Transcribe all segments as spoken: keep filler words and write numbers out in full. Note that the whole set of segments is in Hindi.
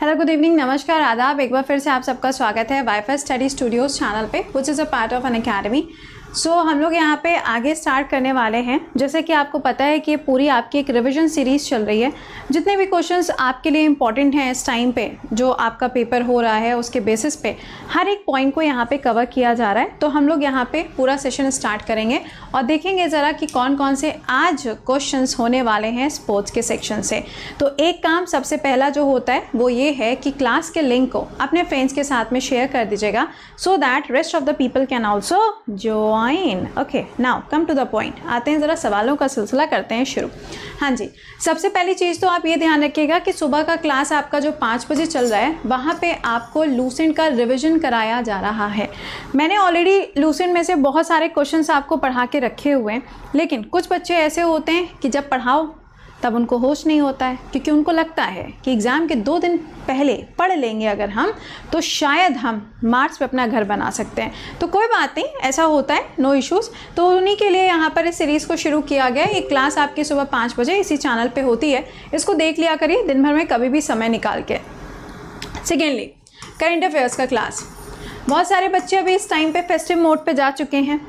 हेलो गुड इवनिंग, नमस्कार, आदाब। एक बार फिर से आप सबका स्वागत है वाईफाई स्टडी स्टूडियोज़ चैनल पे, which is a part of on academy. सो हम लोग यहाँ पे आगे स्टार्ट करने वाले हैं। जैसे कि आपको पता है कि पूरी आपकी एक रिवीजन सीरीज़ चल रही है। जितने भी क्वेश्चंस आपके लिए इम्पॉर्टेंट हैं इस टाइम पे, जो आपका पेपर हो रहा है उसके बेसिस पे हर एक पॉइंट को यहाँ पे कवर किया जा रहा है। तो हम लोग यहाँ पे पूरा सेशन स्टार्ट करेंगे और देखेंगे ज़रा कि कौन कौन से आज क्वेश्चंस होने वाले हैं स्पोर्ट्स के सेक्शन से। तो एक काम सबसे पहला जो होता है वो ये है कि क्लास के लिंक को अपने फ्रेंड्स के साथ में शेयर कर दीजिएगा, so that rest of the people can also जो Fine. Okay, now come to the point. आते हैं ज़रा सवालों का सिलसिला करते हैं शुरू। हाँ जी, सबसे पहली चीज़ तो आप ये ध्यान रखिएगा कि सुबह का क्लास आपका जो पाँच बजे चल रहा है वहाँ पे आपको लूसेंट का रिवीजन कराया जा रहा है। मैंने ऑलरेडी लूसेंट में से बहुत सारे क्वेश्चंस आपको पढ़ा के रखे हुए हैं, लेकिन कुछ बच्चे ऐसे होते हैं कि जब पढ़ाओ तब उनको होश नहीं होता है, क्योंकि उनको लगता है कि एग्ज़ाम के दो दिन पहले पढ़ लेंगे अगर हम तो शायद हम मार्च पे अपना घर बना सकते हैं। तो कोई बात नहीं, ऐसा होता है, नो इश्यूज़। तो उन्हीं के लिए यहाँ पर इस सीरीज़ को शुरू किया गया। ये क्लास आपकी सुबह पाँच बजे इसी चैनल पे होती है, इसको देख लिया करिए दिन भर में कभी भी समय निकाल के। सेकेंडली, करंट अफेयर्स का क्लास। बहुत सारे बच्चे अभी इस टाइम पर फेस्टिव मोड पर जा चुके हैं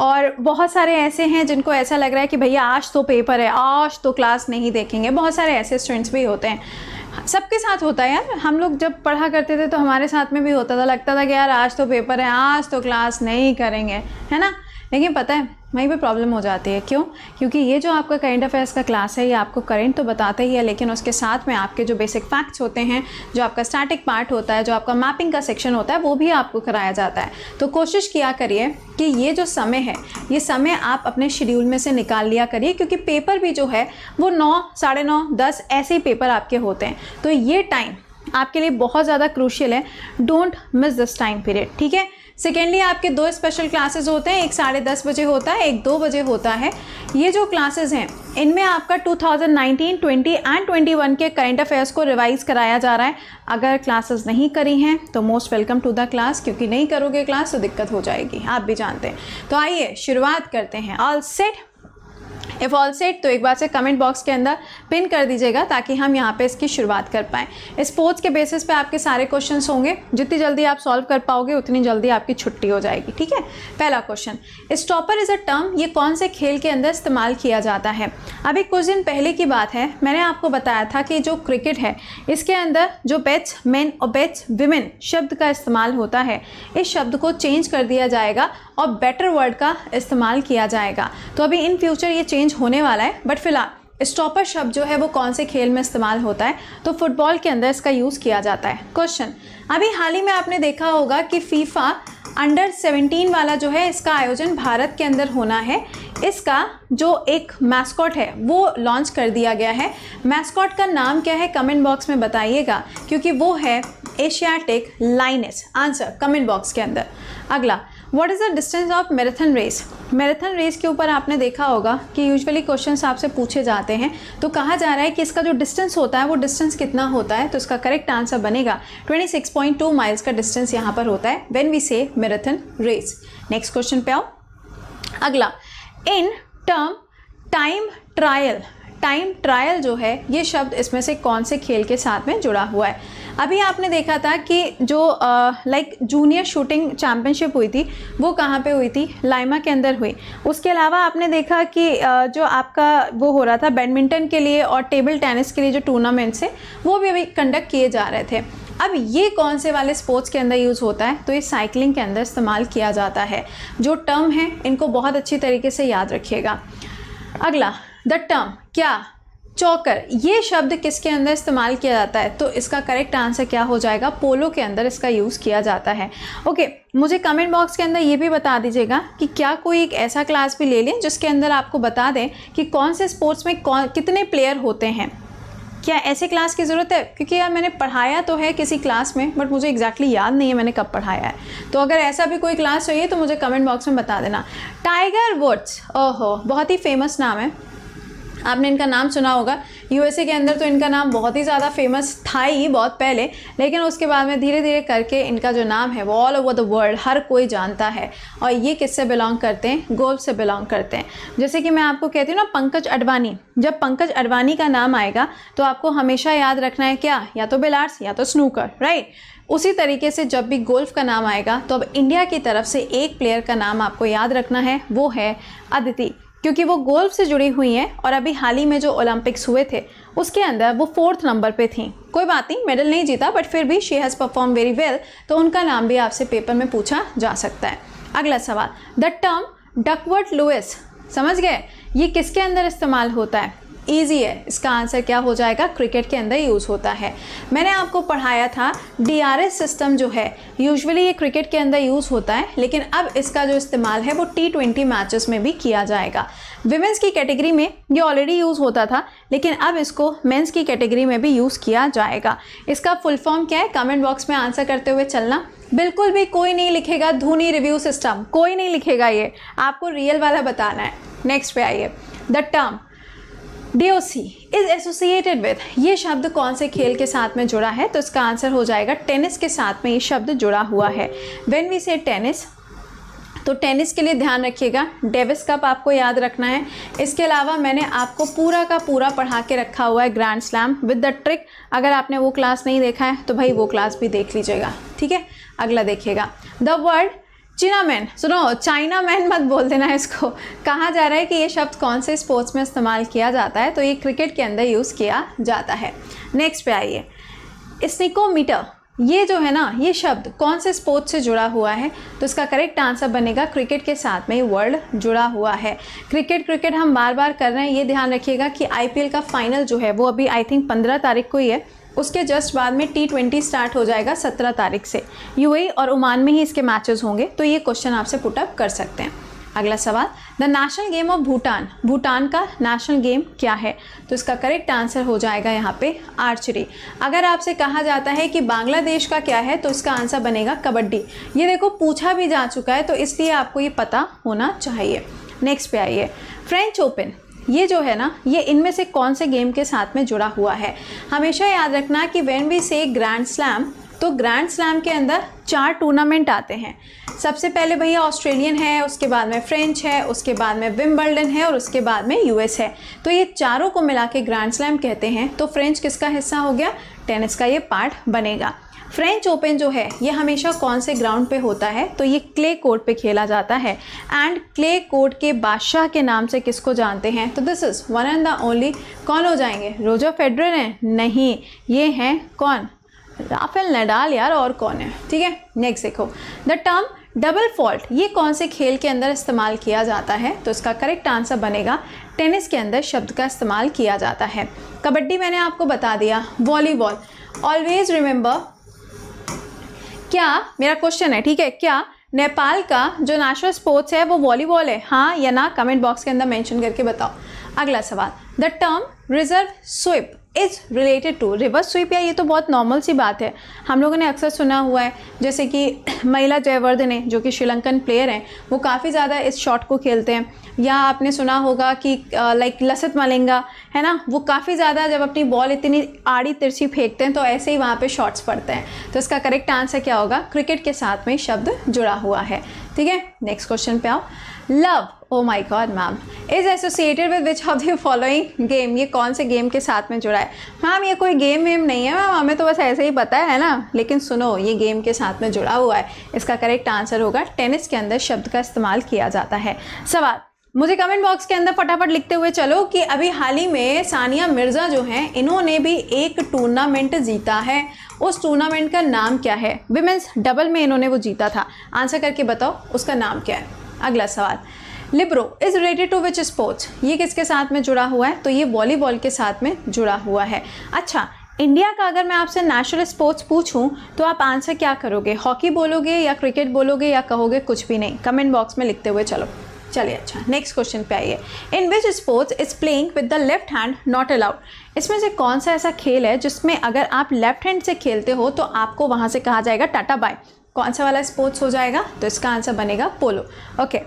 और बहुत सारे ऐसे हैं जिनको ऐसा लग रहा है कि भैया आज तो पेपर है, आज तो क्लास नहीं देखेंगे। बहुत सारे ऐसे स्टूडेंट्स भी होते हैं, सबके साथ होता है यार। हम लोग जब पढ़ा करते थे तो हमारे साथ में भी होता था, लगता था कि यार आज तो पेपर है, आज तो क्लास नहीं करेंगे, है ना। लेकिन पता है वहीं पे प्रॉब्लम हो जाती है। क्यों? क्योंकि ये जो आपका करंट अफेयर्स का क्लास है ये आपको करंट तो बताता ही है, लेकिन उसके साथ में आपके जो बेसिक फैक्ट्स होते हैं, जो आपका स्टैटिक पार्ट होता है, जो आपका मैपिंग का सेक्शन होता है, वो भी आपको कराया जाता है। तो कोशिश किया करिए कि ये जो समय है ये समय आप अपने शेड्यूल में से निकाल लिया करिए, क्योंकि पेपर भी जो है वो नौ, साढ़े नौ, दस ऐसे ही पेपर आपके होते हैं। तो ये टाइम आपके लिए बहुत ज़्यादा क्रूशियल है, don't miss this time period, ठीक है। सेकेंडली, आपके दो स्पेशल क्लासेस होते हैं, एक साढ़े दस बजे होता है, एक दो बजे होता है। ये जो क्लासेस हैं इनमें आपका two thousand nineteen, twenty and twenty one के करंट अफेयर्स को रिवाइज कराया जा रहा है। अगर क्लासेस नहीं करी हैं तो most welcome to the class, क्योंकि नहीं करोगे क्लास तो दिक्कत हो जाएगी, आप भी जानते हैं। तो आइए शुरुआत करते हैं। All set? If all set तो एक बार से कमेंट बॉक्स के अंदर पिन कर दीजिएगा ताकि हम यहाँ पे इसकी शुरुआत कर पाएँ। स्पोर्ट्स के बेसिस पे आपके सारे क्वेश्चंस होंगे, जितनी जल्दी आप सॉल्व कर पाओगे उतनी जल्दी आपकी छुट्टी हो जाएगी, ठीक है। पहला question, stopper is a term ये कौन से खेल के अंदर इस्तेमाल किया जाता है? अभी कुछ दिन पहले की बात है, मैंने आपको बताया था कि जो क्रिकेट है इसके अंदर जो बेट्स मैन और बेट्स विमेन शब्द का इस्तेमाल होता है, इस शब्द को चेंज कर दिया जाएगा और बेटर वर्ड का इस्तेमाल किया जाएगा। तो अभी इन फ्यूचर ये चेंज होने वाला है, बट फिलहाल स्टॉपर शब्द जो है वो कौन से खेल में इस्तेमाल होता है? तो फुटबॉल के अंदर इसका यूज़ किया जाता है। क्वेश्चन, अभी हाल ही में आपने देखा होगा कि फीफा अंडर सेवेंटीन वाला जो है इसका आयोजन भारत के अंदर होना है। इसका जो एक मैस्कॉट है वो लॉन्च कर दिया गया है। मैस्कॉट का नाम क्या है कमेंट बॉक्स में बताइएगा, क्योंकि वो है Asiatic lioness. Answer comment box के अंदर। अगला, what is the distance of marathon race? Marathon race के ऊपर आपने देखा होगा कि यूजुअली क्वेश्चंस आपसे पूछे जाते हैं, तो कहा जा रहा है कि इसका जो डिस्टेंस होता है वो डिस्टेंस कितना होता है? तो इसका करेक्ट आंसर बनेगा twenty six point two miles का डिस्टेंस यहाँ पर होता है when we say marathon race. Next question पे आओ। अगला, in term time trial, time trial जो है ये शब्द इसमें से कौन से खेल के साथ में जुड़ा हुआ है? अभी आपने देखा था कि जो लाइक जूनियर शूटिंग चैम्पियनशिप हुई थी वो कहाँ पे हुई थी? लाइमा के अंदर हुई। उसके अलावा आपने देखा कि uh, जो आपका वो हो रहा था बैडमिंटन के लिए और टेबल टेनिस के लिए जो टूर्नामेंट्स हैं वो भी अभी कंडक्ट किए जा रहे थे। अब ये कौन से वाले स्पोर्ट्स के अंदर यूज़ होता है? तो ये साइकिलिंग के अंदर इस्तेमाल किया जाता है। जो टर्म है इनको बहुत अच्छी तरीके से याद रखिएगा। अगला, द टर्म क्या चौकर ये शब्द किसके अंदर इस्तेमाल किया जाता है? तो इसका करेक्ट आंसर क्या हो जाएगा? पोलो के अंदर इसका यूज़ किया जाता है। ओके, मुझे कमेंट बॉक्स के अंदर ये भी बता दीजिएगा कि क्या कोई एक ऐसा क्लास भी ले लें जिसके अंदर आपको बता दें कि कौन से स्पोर्ट्स में कौन कितने प्लेयर होते हैं? क्या ऐसे क्लास की ज़रूरत है? क्योंकि यार मैंने पढ़ाया तो है किसी क्लास में बट मुझे एग्जैक्टली याद नहीं है मैंने कब पढ़ाया है। तो अगर ऐसा भी कोई क्लास चाहिए तो मुझे कमेंट बॉक्स में बता देना। टाइगर वुड्स, ओहो बहुत ही फेमस नाम है। आपने इनका नाम सुना होगा। यूएसए के अंदर तो इनका नाम बहुत ही ज़्यादा फेमस था ही बहुत पहले, लेकिन उसके बाद में धीरे धीरे करके इनका जो नाम है वो ऑल ओवर द वर्ल्ड हर कोई जानता है। और ये किससे बिलोंग करते हैं? गोल्फ से बिलोंग करते हैं। जैसे कि मैं आपको कहती हूँ ना पंकज अडवाणी, जब पंकज अडवाणी का नाम आएगा तो आपको हमेशा याद रखना है क्या? या तो बिलार्ड्स या तो स्नूकर, राइट। उसी तरीके से जब भी गोल्फ़ का नाम आएगा तो अब इंडिया की तरफ से एक प्लेयर का नाम आपको याद रखना है, वो है अदिति, क्योंकि वो गोल्फ से जुड़ी हुई हैं और अभी हाल ही में जो ओलंपिक्स हुए थे उसके अंदर वो फोर्थ नंबर पे थी। कोई बात नहीं, मेडल नहीं जीता, बट फिर भी she has perform very well, तो उनका नाम भी आपसे पेपर में पूछा जा सकता है। अगला सवाल, द टर्म डकवर्थ लुइस, समझ गए, ये किसके अंदर इस्तेमाल होता है? ईजी है, इसका आंसर क्या हो जाएगा? क्रिकेट के अंदर यूज़ होता है। मैंने आपको पढ़ाया था डी आर एस सिस्टम जो है यूजुअली ये क्रिकेट के अंदर यूज़ होता है, लेकिन अब इसका जो इस्तेमाल है वो टी ट्वेंटी मैचेस में भी किया जाएगा। विमेंस की कैटेगरी में ये ऑलरेडी यूज़ होता था, लेकिन अब इसको मेंस की कैटेगरी में भी यूज़ किया जाएगा। इसका फुल फॉर्म क्या है? कमेंट बॉक्स में आंसर करते हुए चलना, बिल्कुल भी कोई नहीं लिखेगा धोनी रिव्यू सिस्टम, कोई नहीं लिखेगा, ये आपको रियल वाला बताना है। नेक्स्ट पे आइए, the term D O C is associated with, ये शब्द कौन से खेल के साथ में जुड़ा है? तो इसका आंसर हो जाएगा टेनिस के साथ में ये शब्द जुड़ा हुआ है। व्हेन वी से टेनिस, तो टेनिस के लिए ध्यान रखिएगा डेविस कप आपको याद रखना है। इसके अलावा मैंने आपको पूरा का पूरा पढ़ा के रखा हुआ है grand slam with the trick, अगर आपने वो क्लास नहीं देखा है तो भाई वो क्लास भी देख लीजिएगा, ठीक है। अगला देखिएगा, द वर्ड चीना मैन, सुनो चाइना मैन मत बोल देना इसको, कहा जा रहा है कि ये शब्द कौन से स्पोर्ट्स में इस्तेमाल किया जाता है, तो ये क्रिकेट के अंदर यूज़ किया जाता है। नेक्स्ट पे आइए, स्निकोमीटर, ये जो है ना ये शब्द कौन से स्पोर्ट्स से जुड़ा हुआ है? तो इसका करेक्ट आंसर बनेगा क्रिकेट के साथ में वर्ल्ड जुड़ा हुआ है। क्रिकेट क्रिकेट हम बार बार कर रहे हैं, ये ध्यान रखिएगा कि आई पी एल का फाइनल जो है वो अभी आई थिंक पंद्रह तारीख को ही है, उसके जस्ट बाद में टी ट्वेंटी स्टार्ट हो जाएगा सत्रह तारीख से, यूएई और ओमान में ही इसके मैचेस होंगे, तो ये क्वेश्चन आपसे पुटअप कर सकते हैं। अगला सवाल, the national game of Bhutan, Bhutan का नेशनल गेम क्या है? तो इसका करेक्ट आंसर हो जाएगा यहाँ पे आर्चरी। अगर आपसे कहा जाता है कि बांग्लादेश का क्या है तो इसका आंसर बनेगा कबड्डी। ये देखो पूछा भी जा चुका है, तो इसलिए आपको ये पता होना चाहिए। नेक्स्ट पे आइए, फ्रेंच ओपन, ये जो है ना ये इनमें से कौन से गेम के साथ में जुड़ा हुआ है? हमेशा याद रखना कि when we say grand slam, तो ग्रैंड स्लैम के अंदर चार टूर्नामेंट आते हैं। सबसे पहले भैया ऑस्ट्रेलियन है, उसके बाद में फ्रेंच है, उसके बाद में विम्बल्डन है और उसके बाद में यू एस है, तो ये चारों को मिला के ग्रैंड स्लैम कहते हैं। तो फ्रेंच किसका हिस्सा हो गया? टेनिस का ये पार्ट बनेगा। फ्रेंच ओपन जो है ये हमेशा कौन से ग्राउंड पे होता है? तो ये क्ले कोर्ट पे खेला जाता है, एंड क्ले कोर्ट के बादशाह के नाम से किसको जानते हैं? तो this is one and the only, कौन हो जाएंगे? रोजर फेडरर हैं? नहीं, ये हैं कौन? राफेल नडाल यार, और कौन है, ठीक है। नेक्स्ट देखो, द टर्म डबल फॉल्ट, ये कौन से खेल के अंदर इस्तेमाल किया जाता है? तो इसका करेक्ट आंसर बनेगा टेनिस के अंदर शब्द का इस्तेमाल किया जाता है। कबड्डी मैंने आपको बता दिया, वॉलीबॉल, ऑलवेज रिमेंबर, क्या मेरा क्वेश्चन है, ठीक है, क्या नेपाल का जो नेशनल स्पोर्ट्स है वो वॉलीबॉल है, हाँ या ना? कमेंट बॉक्स के अंदर मेंशन करके बताओ। अगला सवाल, the term reserve sweep is related to, reverse sweep या ये तो बहुत नॉर्मल सी बात है, हम लोगों ने अक्सर सुना हुआ है। जैसे कि महिला जयवर्धने जो कि श्रीलंकन प्लेयर हैं वो काफ़ी ज़्यादा इस शॉट को खेलते हैं, या आपने सुना होगा कि लाइक लसित मलिंगा है ना, वो काफ़ी ज़्यादा जब अपनी बॉल इतनी आड़ी तिरछी फेंकते हैं तो ऐसे ही वहाँ पे शॉट्स पड़ते हैं। तो इसका करेक्ट आंसर क्या होगा? क्रिकेट के साथ में शब्द जुड़ा हुआ है, ठीक है। नेक्स्ट क्वेश्चन पे आओ, love, oh my god ma'am, is associated with which of the following game, ये कौन से गेम के साथ में जुड़ा है? मैम ये कोई गेम वेम नहीं है मैम, हमें तो बस ऐसे ही पता है ना, लेकिन सुनो ये गेम के साथ में जुड़ा हुआ है। इसका करेक्ट आंसर होगा टेनिस के अंदर शब्द का इस्तेमाल किया जाता है। सवाल मुझे कमेंट बॉक्स के अंदर फटाफट लिखते हुए चलो कि अभी हाल ही में सानिया मिर्ज़ा जो हैं इन्होंने भी एक टूर्नामेंट जीता है, उस टूर्नामेंट का नाम क्या है? विमेंस डबल में इन्होंने वो जीता था, आंसर करके बताओ उसका नाम क्या है। अगला सवाल, libero is related to which sports, ये किसके साथ में जुड़ा हुआ है? तो ये वॉलीबॉल के साथ में जुड़ा हुआ है। अच्छा, इंडिया का अगर मैं आपसे नेशनल स्पोर्ट्स पूछूं तो आप आंसर क्या करोगे? हॉकी बोलोगे या क्रिकेट बोलोगे या कहोगे कुछ भी नहीं? कमेंट बॉक्स में लिखते हुए चलो। चलिए, अच्छा नेक्स्ट क्वेश्चन पे आइए, in which sports is playing with the left hand not allowed, इसमें से कौन सा ऐसा खेल है जिसमें अगर आप लेफ्ट हैंड से खेलते हो तो आपको वहाँ से कहा जाएगा टाटा बाय, कौन सा वाला स्पोर्ट्स हो जाएगा? तो इसका आंसर बनेगा polo. Okay,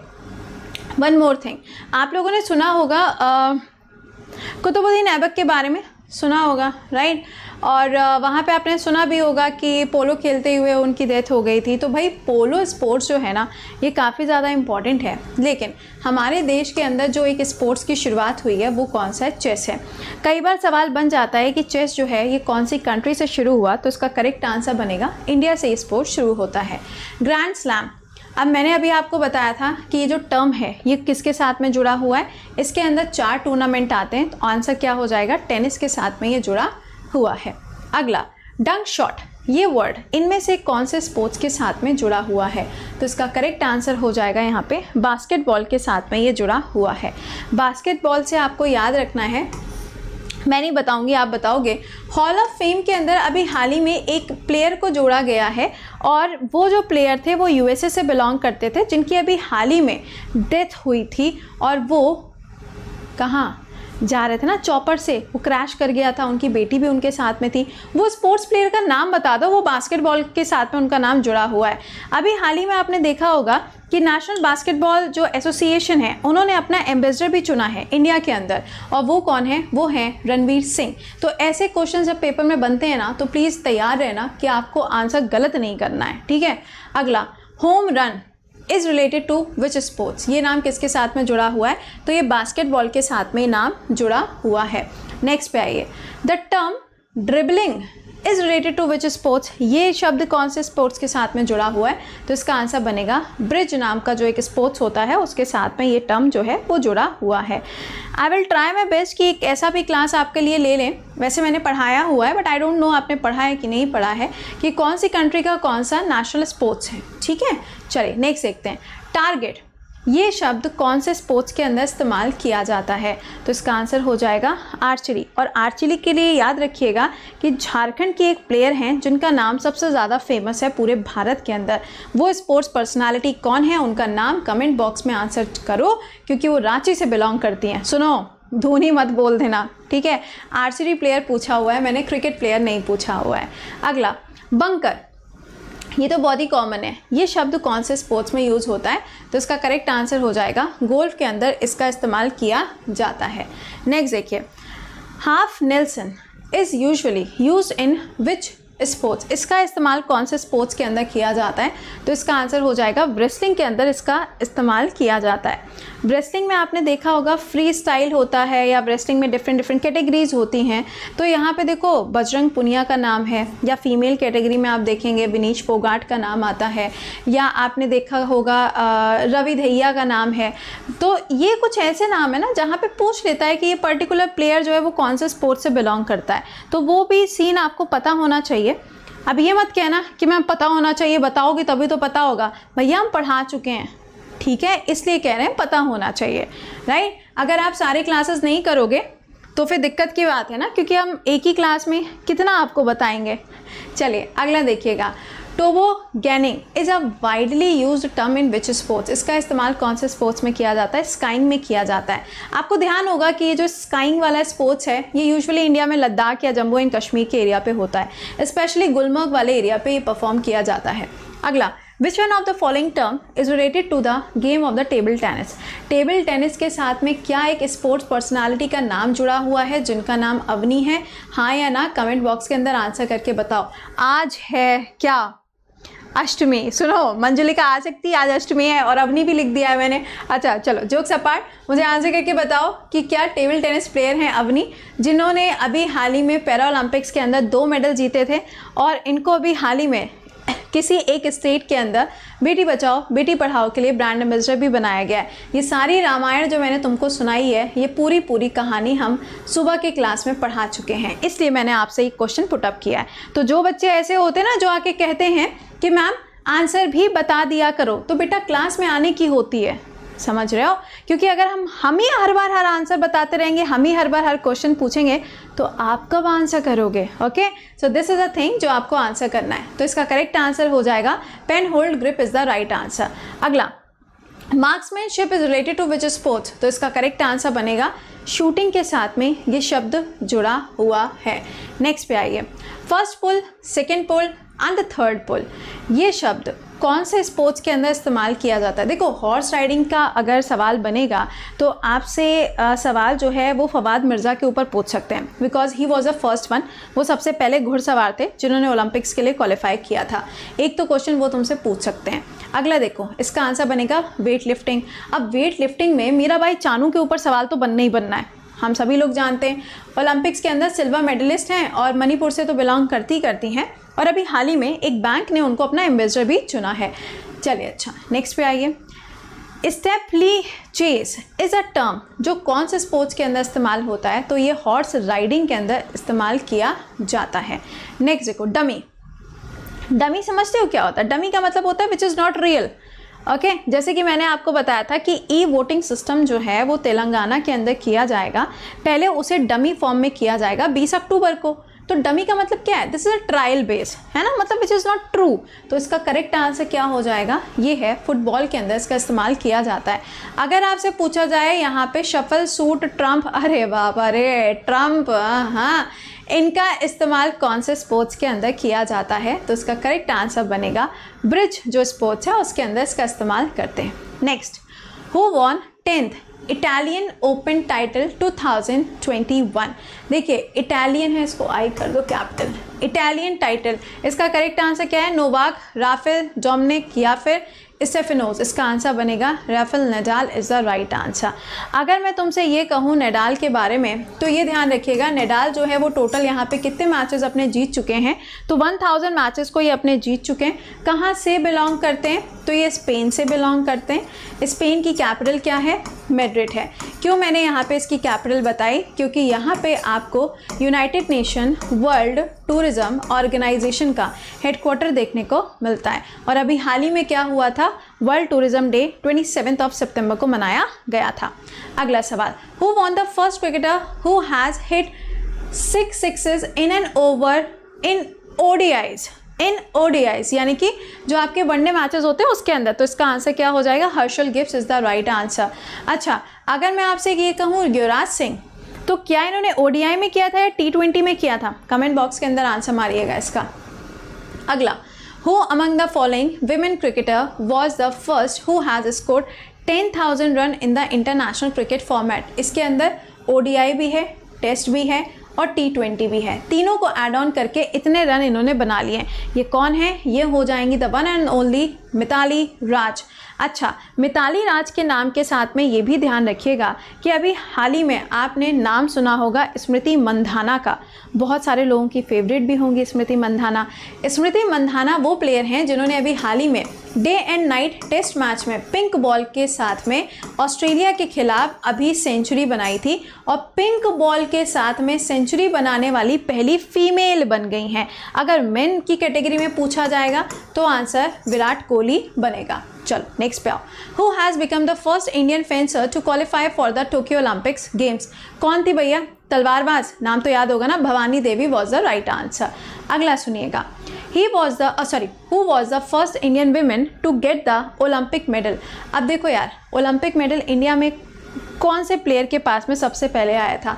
one more thing, आप लोगों ने सुना होगा uh, कुतुबुद्दीन ऐबक के बारे में सुना होगा राइट, और वहाँ पे आपने सुना भी होगा कि पोलो खेलते हुए उनकी डेथ हो गई थी। तो भाई पोलो स्पोर्ट्स जो है ना ये काफ़ी ज़्यादा इम्पॉर्टेंट है, लेकिन हमारे देश के अंदर जो एक स्पोर्ट्स की शुरुआत हुई है वो कौन सा है, चेस है। कई बार सवाल बन जाता है कि चेस जो है ये कौन सी कंट्री से शुरू हुआ, तो इसका करेक्ट आंसर बनेगा इंडिया से स्पोर्ट्स शुरू होता है। ग्रैंड स्लैम, अब मैंने अभी आपको बताया था कि ये जो टर्म है ये किसके साथ में जुड़ा हुआ है, इसके अंदर चार टूर्नामेंट आते हैं, तो आंसर क्या हो जाएगा, टेनिस के साथ में ये जुड़ा हुआ है। अगला डंक शॉट, ये वर्ड इनमें से कौन से स्पोर्ट्स के साथ में जुड़ा हुआ है, तो इसका करेक्ट आंसर हो जाएगा यहाँ पे बास्केटबॉल के साथ में ये जुड़ा हुआ है। बास्केटबॉल से आपको याद रखना है, मैं नहीं बताऊंगी आप बताओगे, हॉल ऑफ फेम के अंदर अभी हाल ही में एक प्लेयर को जोड़ा गया है, और वो जो प्लेयर थे वो यूएसए से बिलोंग करते थे, जिनकी अभी हाल ही में डेथ हुई थी, और वो कहाँ जा रहे थे ना, चॉपर से वो क्रैश कर गया था, उनकी बेटी भी उनके साथ में थी। वो स्पोर्ट्स प्लेयर का नाम बता दो, वो बास्केटबॉल के साथ में उनका नाम जुड़ा हुआ है। अभी हाल ही में आपने देखा होगा कि नेशनल बास्केटबॉल जो एसोसिएशन है उन्होंने अपना एम्बेसडर भी चुना है इंडिया के अंदर, और वो कौन है, वो हैं रणवीर सिंह। तो ऐसे क्वेश्चन जब पेपर में बनते हैं ना तो प्लीज़ तैयार रहना कि आपको आंसर गलत नहीं करना है, ठीक है। अगला home run is related to which sports, ये नाम किसके साथ में जुड़ा हुआ है, तो ये बास्केटबॉल के साथ में नाम जुड़ा हुआ है। नेक्स्ट पे आइए, the term dribbling is related to which sports, ये शब्द कौन से स्पोर्ट्स के साथ में जुड़ा हुआ है, तो इसका आंसर बनेगा ब्रिज नाम का जो एक स्पोर्ट्स होता है उसके साथ में ये टर्म जो है वो जुड़ा हुआ है। I will try my best कि एक ऐसा भी क्लास आपके लिए ले लें, वैसे मैंने पढ़ाया हुआ है बट आई डोंट नो आपने पढ़ा है कि नहीं पढ़ा है, कि कौन सी कंट्री का कौन सा नेशनल स्पोर्ट्स है, ठीक है। चलिए नेक्स्ट देखते हैं, टारगेट, ये शब्द कौन से स्पोर्ट्स के अंदर इस्तेमाल किया जाता है, तो इसका आंसर हो जाएगा आर्चरी। और आर्चरी के लिए याद रखिएगा कि झारखंड के एक प्लेयर हैं जिनका नाम सबसे ज़्यादा फेमस है पूरे भारत के अंदर, वो स्पोर्ट्स पर्सनालिटी कौन है, उनका नाम कमेंट बॉक्स में आंसर करो, क्योंकि वो रांची से बिलोंग करती हैं। सुनो, धोनी मत बोल देना, ठीक है। आर्चरी प्लेयर पूछा हुआ है मैंने, क्रिकेट प्लेयर नहीं पूछा हुआ है। अगला बंकर, ये तो बहुत ही कॉमन है, ये शब्द कौन से स्पोर्ट्स में यूज़ होता है, तो इसका करेक्ट आंसर हो जाएगा गोल्फ के अंदर इसका इस्तेमाल किया जाता है। नेक्स्ट देखिए, half nelson is usually used in which sports, इसका इस्तेमाल कौन से स्पोर्ट्स के अंदर किया जाता है, तो इसका आंसर हो जाएगा रेसलिंग के अंदर इसका इस्तेमाल किया जाता है। रेसलिंग में आपने देखा होगा फ्री स्टाइल होता है, या रेसलिंग में डिफरेंट डिफरेंट कैटेगरीज होती हैं, तो यहाँ पे देखो बजरंग पुनिया का नाम है, या फीमेल कैटेगरी में आप देखेंगे विनीश फोगाट का नाम आता है, या आपने देखा होगा रवि दहिया का नाम है। तो ये कुछ ऐसे नाम है ना जहाँ पर पूछ लेता है कि ये पर्टिकुलर प्लेयर जो है वो कौन से स्पोर्ट्स से बिलोंग करता है, तो वो भी सीन आपको पता होना चाहिए। अब ये मत कहना कि मैम पता होना चाहिए, बताओगे तभी तो पता होगा, भैया हम पढ़ा चुके हैं, ठीक है, इसलिए कह रहे हैं पता होना चाहिए, राइट। अगर आप सारे क्लासेस नहीं करोगे तो फिर दिक्कत की बात है ना, क्योंकि हम एक ही क्लास में कितना आपको बताएंगे। चलिए अगला देखिएगा, tobogganing is a widely used term in which sports, इसका इस्तेमाल कौन से स्पोर्ट्स में किया जाता है, स्काइंग में किया जाता है। आपको ध्यान होगा कि ये जो स्काइंग वाला स्पोर्ट्स है ये यूजुअली इंडिया में लद्दाख या जम्मू एंड कश्मीर के एरिया पे होता है, स्पेशली गुलमर्ग वाले एरिया पे ये परफॉर्म किया जाता है। अगला, which one of the following term is related to the game of the table tennis, table tennis के साथ में क्या एक स्पोर्ट्स पर्सनालिटी का नाम जुड़ा हुआ है जिनका नाम अवनी है, हाँ या ना कमेंट बॉक्स के अंदर आंसर करके बताओ। आज है क्या, अष्टमी, सुनो मंजुलिका आ सकती है, आज अष्टमी है, और अवनी भी लिख दिया है मैंने। अच्छा चलो जोक्स अपार्ट, मुझे आंसर करके बताओ कि क्या टेबल टेनिस प्लेयर हैं अवनी, जिन्होंने अभी हाल ही में पैरालंपिक्स के अंदर दो मेडल जीते थे, और इनको अभी हाल ही में किसी एक स्टेट के अंदर बेटी बचाओ बेटी पढ़ाओ के लिए ब्रांड एम्बेसडर भी बनाया गया है। ये सारी रामायण जो मैंने तुमको सुनाई है ये पूरी पूरी कहानी हम सुबह के क्लास में पढ़ा चुके हैं, इसलिए मैंने आपसे ये क्वेश्चन पुटअप किया है। तो जो बच्चे ऐसे होते हैं ना जो आके कहते हैं कि मैम आंसर भी बता दिया करो, तो बेटा क्लास में आने की होती है, समझ रहे हो, क्योंकि अगर हम हम ही हर बार हर आंसर बताते रहेंगे, हम ही हर बार हर क्वेश्चन पूछेंगे, तो आप कब आंसर करोगे। Okay, so this is a thing जो आपको आंसर करना है, तो इसका करेक्ट आंसर हो जाएगा pen hold grip is the right answer. अगला, marksmanship is related to which sports, तो इसका करेक्ट आंसर बनेगा शूटिंग के साथ में ये शब्द जुड़ा हुआ है। नेक्स्ट पे आइए, first pull, second pull and the third pull, ये शब्द कौन से स्पोर्ट्स के अंदर इस्तेमाल किया जाता है। देखो हॉर्स राइडिंग का अगर सवाल बनेगा तो आपसे सवाल जो है वो फवाद मिर्ज़ा के ऊपर पूछ सकते हैं, because he was a first one, वो सबसे पहले घुड़सवार थे जिन्होंने ओलंपिक्स के लिए क्वालिफाई किया था। एक तो क्वेश्चन वो तुमसे पूछ सकते हैं। अगला देखो, इसका आंसर बनेगा वेट लिफ्टिंग। अब वेट लिफ्टिंग में मीराबाई चानू के ऊपर सवाल तो बनना ही बनना है, हम सभी लोग जानते हैं। ओलंपिक्स के अंदर सिल्वर मेडलिस्ट हैं और मणिपुर से तो बिलोंग करती करती हैं, और अभी हाल ही में एक बैंक ने उनको अपना एम्बेसडर भी चुना है। चलिए अच्छा नेक्स्ट पे आइए। Steeplechase is a term जो कौन से स्पोर्ट्स के अंदर इस्तेमाल होता है, तो ये हॉर्स राइडिंग के अंदर इस्तेमाल किया जाता है। नेक्स्ट देखो डमी। डमी समझते हो क्या होता है? डमी का मतलब होता है which is not real. Okay okay, जैसे कि मैंने आपको बताया था कि ई वोटिंग सिस्टम जो है वो तेलंगाना के अंदर किया जाएगा, पहले उसे डमी फॉर्म में किया जाएगा बीस अक्टूबर को। तो डमी का मतलब क्या है? This is a trial base, है ना, मतलब विच इज़ नॉट ट्रू। तो इसका करेक्ट आंसर क्या हो जाएगा? ये है फुटबॉल के अंदर इसका इस्तेमाल किया जाता है। अगर आपसे पूछा जाए यहाँ पे शफल सूट ट्रम्प, अरे बाप अरे ट्रम्प, हाँ, इनका इस्तेमाल कौन से स्पोर्ट्स के अंदर किया जाता है, तो इसका करेक्ट आंसर बनेगा ब्रिज जो स्पोर्ट्स है उसके अंदर इसका इस्तेमाल करते हैं। Next, who won tenth Italian open title two thousand twenty one? देखिए इटालियन है, इसको आई कर दो कैपिटल, इटालियन टाइटल। इसका करेक्ट आंसर क्या है? नोवाक, राफेल, डोमिनिक या फिर स्टेफिनोज। इसका आंसर बनेगा Rafael Nadal is the right answer. अगर मैं तुमसे ये कहूँ नडाल के बारे में तो ये ध्यान रखिएगा, नडाल जो है वो टोटल यहाँ पे कितने मैचेस अपने जीत चुके हैं, तो वन थाउजेंड मैचेस को ये अपने जीत चुके हैं। कहाँ से बिलोंग करते हैं? तो ये स्पेन से बिलोंग करते हैं। स्पेन की कैपिटल क्या है? मैड्रिड है। क्यों मैंने यहाँ पर इसकी कैपिटल बताई? क्योंकि यहाँ पर आपको United Nation World Tourism Organization का हेडक्वार्टर देखने को मिलता है, और अभी हाल ही में क्या हुआ था? World Tourism Day twenty seventh of सितंबर को मनाया गया था। अगला सवाल, who won the first cricketer who has hit six sixes in an over in ODIs? In ODIs यानी कि जो आपके वनडे मैचेस होते हैं उसके अंदर। तो इसका आंसर क्या हो जाएगा? Herschelle Gibbs is the right answer. अच्छा, अगर मैं आपसे ये कहूँ युवराज सिंह, तो क्या इन्होंने ओडीआई में किया था या टी ट्वेंटी में किया था? कमेंट बॉक्स के अंदर आंसर मारिएगा इसका। अगला, Who among the following women cricketer was the first who has scored ten thousand run in the international cricket format? इसके अंदर O D I भी है, टेस्ट भी है और टी ट्वेंटी भी है, तीनों को ऐड ऑन करके इतने रन इन्होंने बना लिए। ये कौन है? ये हो जाएंगी the one and only Mithali Raj. अच्छा, मिताली राज के नाम के साथ में ये भी ध्यान रखिएगा कि अभी हाल ही में आपने नाम सुना होगा स्मृति मंधाना का, बहुत सारे लोगों की फेवरेट भी होंगी स्मृति मंधाना। स्मृति मंधाना वो प्लेयर हैं जिन्होंने अभी हाल ही में day and night test match में पिंक बॉल के साथ में ऑस्ट्रेलिया के खिलाफ अभी सेंचुरी बनाई थी, और पिंक बॉल के साथ में सेंचुरी बनाने वाली पहली फीमेल बन गई हैं। अगर मेन की कैटेगरी में पूछा जाएगा तो आंसर विराट कोहली बनेगा। चलो नेक्स्ट पे आओ। Who has become the first Indian fencer to qualify for the Tokyo Olympics games? कौन थी भैया? तलवारबाज, नाम तो याद होगा ना, Bhavani Devi was the right answer. अगला सुनिएगा, he was the sorry who was the first Indian women to get the Olympic medal? अब देखो यार, ओलंपिक मेडल इंडिया में कौन से प्लेयर के पास में सबसे पहले आया था?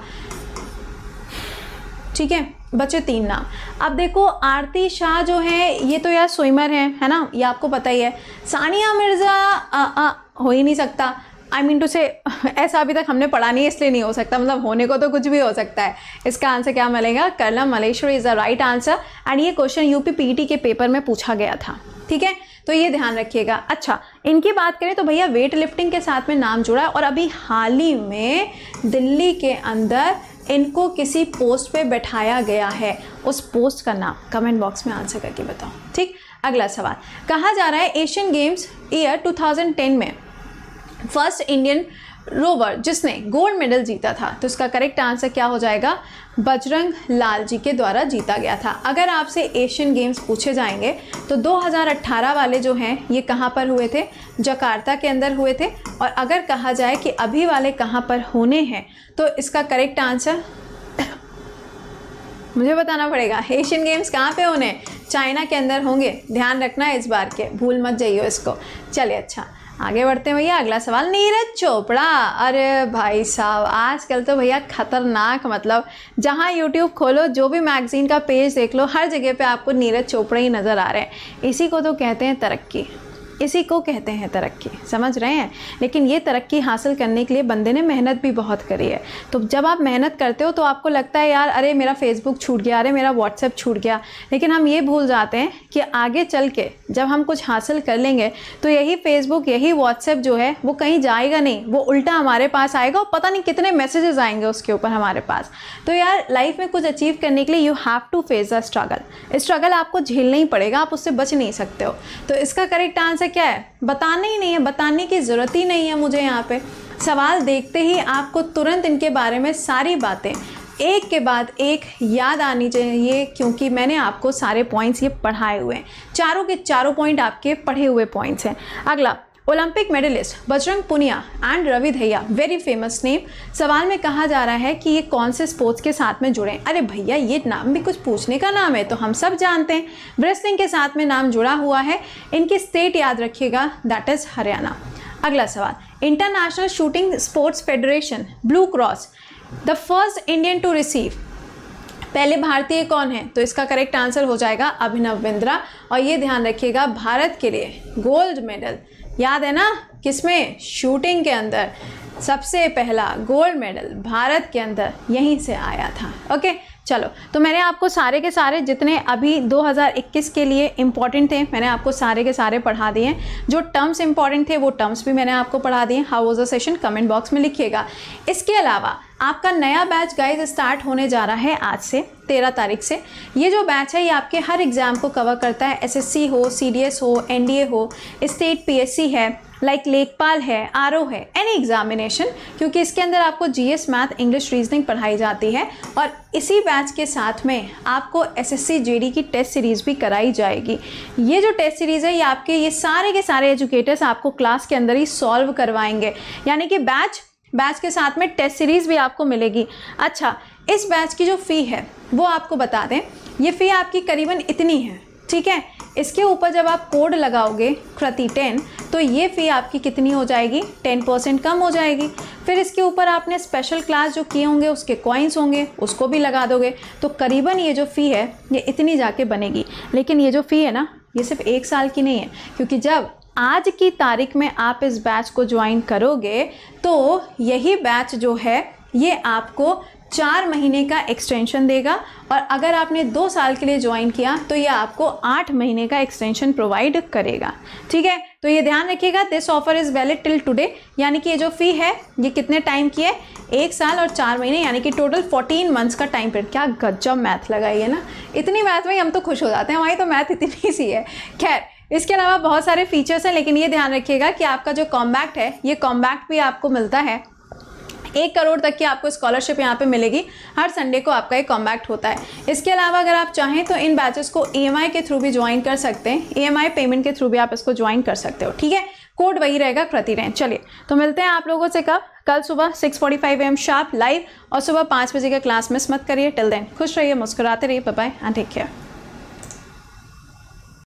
ठीक है, बच्चे तीन नाम। अब देखो आरती शाह जो है ये तो यार स्विमर हैं, है ना, ये आपको पता ही है। सानिया मिर्ज़ा आ, आ, हो ही नहीं सकता, आई मीन टू से ऐसा अभी तक हमने पढ़ा नहीं, इसलिए नहीं हो सकता, मतलब होने को तो कुछ भी हो सकता है। इसका आंसर क्या मिलेगा? Karnam Malleswari is the right answer, and ये क्वेश्चन यूपी पीईटी के पेपर में पूछा गया था। ठीक है, तो ये ध्यान रखिएगा। अच्छा, इनकी बात करें तो भैया वेट लिफ्टिंग के साथ में नाम जुड़ा है, और अभी हाल ही में दिल्ली के अंदर इनको किसी पोस्ट पे बैठाया गया है। उस पोस्ट का नाम कमेंट बॉक्स में आंसर करके बताओ। ठीक, अगला सवाल, कहा जा रहा है Asian Games year two thousand ten में फर्स्ट इंडियन रोवर जिसने गोल्ड मेडल जीता था? तो इसका करेक्ट आंसर क्या हो जाएगा? बजरंग लाल जी के द्वारा जीता गया था। अगर आपसे एशियन गेम्स पूछे जाएंगे तो दो हज़ार अठारह वाले जो हैं ये कहाँ पर हुए थे? जकार्ता के अंदर हुए थे। और अगर कहा जाए कि अभी वाले कहाँ पर होने हैं तो इसका करेक्ट आंसर मुझे बताना पड़ेगा। एशियन गेम्स कहाँ पे होने? चाइना के अंदर होंगे, ध्यान रखना इस बार के, भूल मत जाइए इसको। चलिए अच्छा, आगे बढ़ते हैं भैया। अगला सवाल नीरज चोपड़ा, अरे भाई साहब आजकल तो भैया खतरनाक, मतलब जहां यूट्यूब खोलो, जो भी मैगजीन का पेज देख लो, हर जगह पे आपको नीरज चोपड़ा ही नज़र आ रहे हैं। इसी को तो कहते हैं तरक्की, इसी को कहते हैं तरक्की, समझ रहे हैं। लेकिन ये तरक्की हासिल करने के लिए बंदे ने मेहनत भी बहुत करी है। तो जब आप मेहनत करते हो तो आपको लगता है यार अरे मेरा फेसबुक छूट गया, अरे मेरा व्हाट्सएप छूट गया, लेकिन हम ये भूल जाते हैं कि आगे चल के जब हम कुछ हासिल कर लेंगे तो यही फेसबुक, यही व्हाट्सएप जो है वो कहीं जाएगा नहीं, वो उल्टा हमारे पास आएगा और पता नहीं कितने मैसेजेस आएंगे उसके ऊपर हमारे पास। तो यार लाइफ में कुछ अचीव करने के लिए you have to face the struggle, struggle आपको झेलना ही पड़ेगा, आप उससे बच नहीं सकते हो। तो इसका करेक्ट आंसर क्या है? बताना ही नहीं है, बताने की ज़रूरत ही नहीं है मुझे। यहाँ पे सवाल देखते ही आपको तुरंत इनके बारे में सारी बातें एक के बाद एक याद आनी चाहिए, क्योंकि मैंने आपको सारे पॉइंट्स ये पढ़ाए हुए हैं, चारों के चारों पॉइंट आपके पढ़े हुए पॉइंट्स हैं। अगला, Olympic medallist Bajrang Punia and Ravi Dahiya, very famous name. सवाल में कहा जा रहा है कि ये कौन से स्पोर्ट्स के साथ में जुड़े हैं। अरे भैया ये नाम भी कुछ पूछने का नाम है, तो हम सब जानते हैं रेसलिंग के साथ में नाम जुड़ा हुआ है। इनकी स्टेट याद रखिएगा, दैट इज़ हरियाणा। अगला सवाल, International Shooting Sports Federation blue cross, the first Indian to receive, पहले भारतीय कौन है? तो इसका करेक्ट आंसर हो जाएगा अभिनव बिंद्रा। और ये ध्यान रखिएगा भारत के लिए गोल्ड मेडल, याद है ना किसमें? शूटिंग के अंदर सबसे पहला गोल्ड मेडल भारत के अंदर यहीं से आया था। ओके चलो, तो मैंने आपको सारे के सारे जितने अभी दो हज़ार इक्कीस के लिए इम्पॉर्टेंट थे मैंने आपको सारे के सारे पढ़ा दिए हैं। जो टर्म्स इंपॉर्टेंट थे वो टर्म्स भी मैंने आपको पढ़ा दिए। How was the session, comment box में लिखिएगा। इसके अलावा आपका नया बैच गाइज स्टार्ट होने जा रहा है आज से तेरह तारीख से। ये जो बैच है ये आपके हर एग्ज़ाम को कवर करता है, एसएससी हो, सीडीएस हो, एनडीए हो, स्टेट पीएससी है, लाइक like लेखपाल है, आरओ है, एनी एग्जामिनेशन, क्योंकि इसके अंदर आपको जीएस, मैथ, इंग्लिश, रीजनिंग पढ़ाई जाती है। और इसी बैच के साथ में आपको एसएससी जेडी की टेस्ट सीरीज़ भी कराई जाएगी। ये जो टेस्ट सीरीज़ है ये आपके ये सारे के सारे एजुकेटर्स आपको क्लास के अंदर ही सॉल्व करवाएंगे, यानी कि बैच बैच के साथ में टेस्ट सीरीज़ भी आपको मिलेगी। अच्छा, इस बैच की जो फ़ी है वो आपको बता दें, ये फ़ी आपकी करीबन इतनी है, ठीक है। इसके ऊपर जब आप कोड लगाओगे कृति टेन, तो ये फ़ी आपकी कितनी हो जाएगी? टेन परसेंट कम हो जाएगी। फिर इसके ऊपर आपने स्पेशल क्लास जो किए होंगे उसके कॉइन्स होंगे उसको भी लगा दोगे, तो करीबन ये जो फ़ी है ये इतनी जाके बनेगी। लेकिन ये जो फ़ी है ना ये सिर्फ एक साल की नहीं है, क्योंकि जब आज की तारीख में आप इस बैच को ज्वाइन करोगे तो यही बैच जो है ये आपको चार महीने का एक्सटेंशन देगा, और अगर आपने दो साल के लिए ज्वाइन किया तो ये आपको आठ महीने का एक्सटेंशन प्रोवाइड करेगा, ठीक है। तो ये ध्यान रखिएगा, this offer is valid till today, यानी कि ये जो फ़ी है ये कितने टाइम की है? एक साल और चार महीने, यानी कि टोटल फोर्टीन मंथ्स का टाइम पीरियड। क्या गजब मैथ लगाई है ना, इतनी मैथ में हम तो खुश हो जाते हैं, हमारी तो मैथ इतनी सी है। खैर, इसके अलावा बहुत सारे फीचर्स हैं, लेकिन ये ध्यान रखिएगा कि आपका जो कॉम्बैक्ट है ये कॉम्बैक्ट भी आपको मिलता है। एक करोड़ तक की आपको स्कॉलरशिप यहाँ पे मिलेगी। हर संडे को आपका एक कॉम्बैक्ट होता है। इसके अलावा अगर आप चाहें तो इन बैचेस को ईएमआई के थ्रू भी ज्वाइन कर सकते हैं, ईएमआई पेमेंट के थ्रू भी आप इसको ज्वाइन कर सकते हो, ठीक है। कोड वही रहेगा कृतिरेन। चलिए तो मिलते हैं आप लोगों से कब? कल सुबह six forty five a m sharp live, और सुबह पाँच बजे का क्लास मिस मत करिए। टिल देन खुश रहिए, मुस्कुराते रहिए। Bye bye and take care.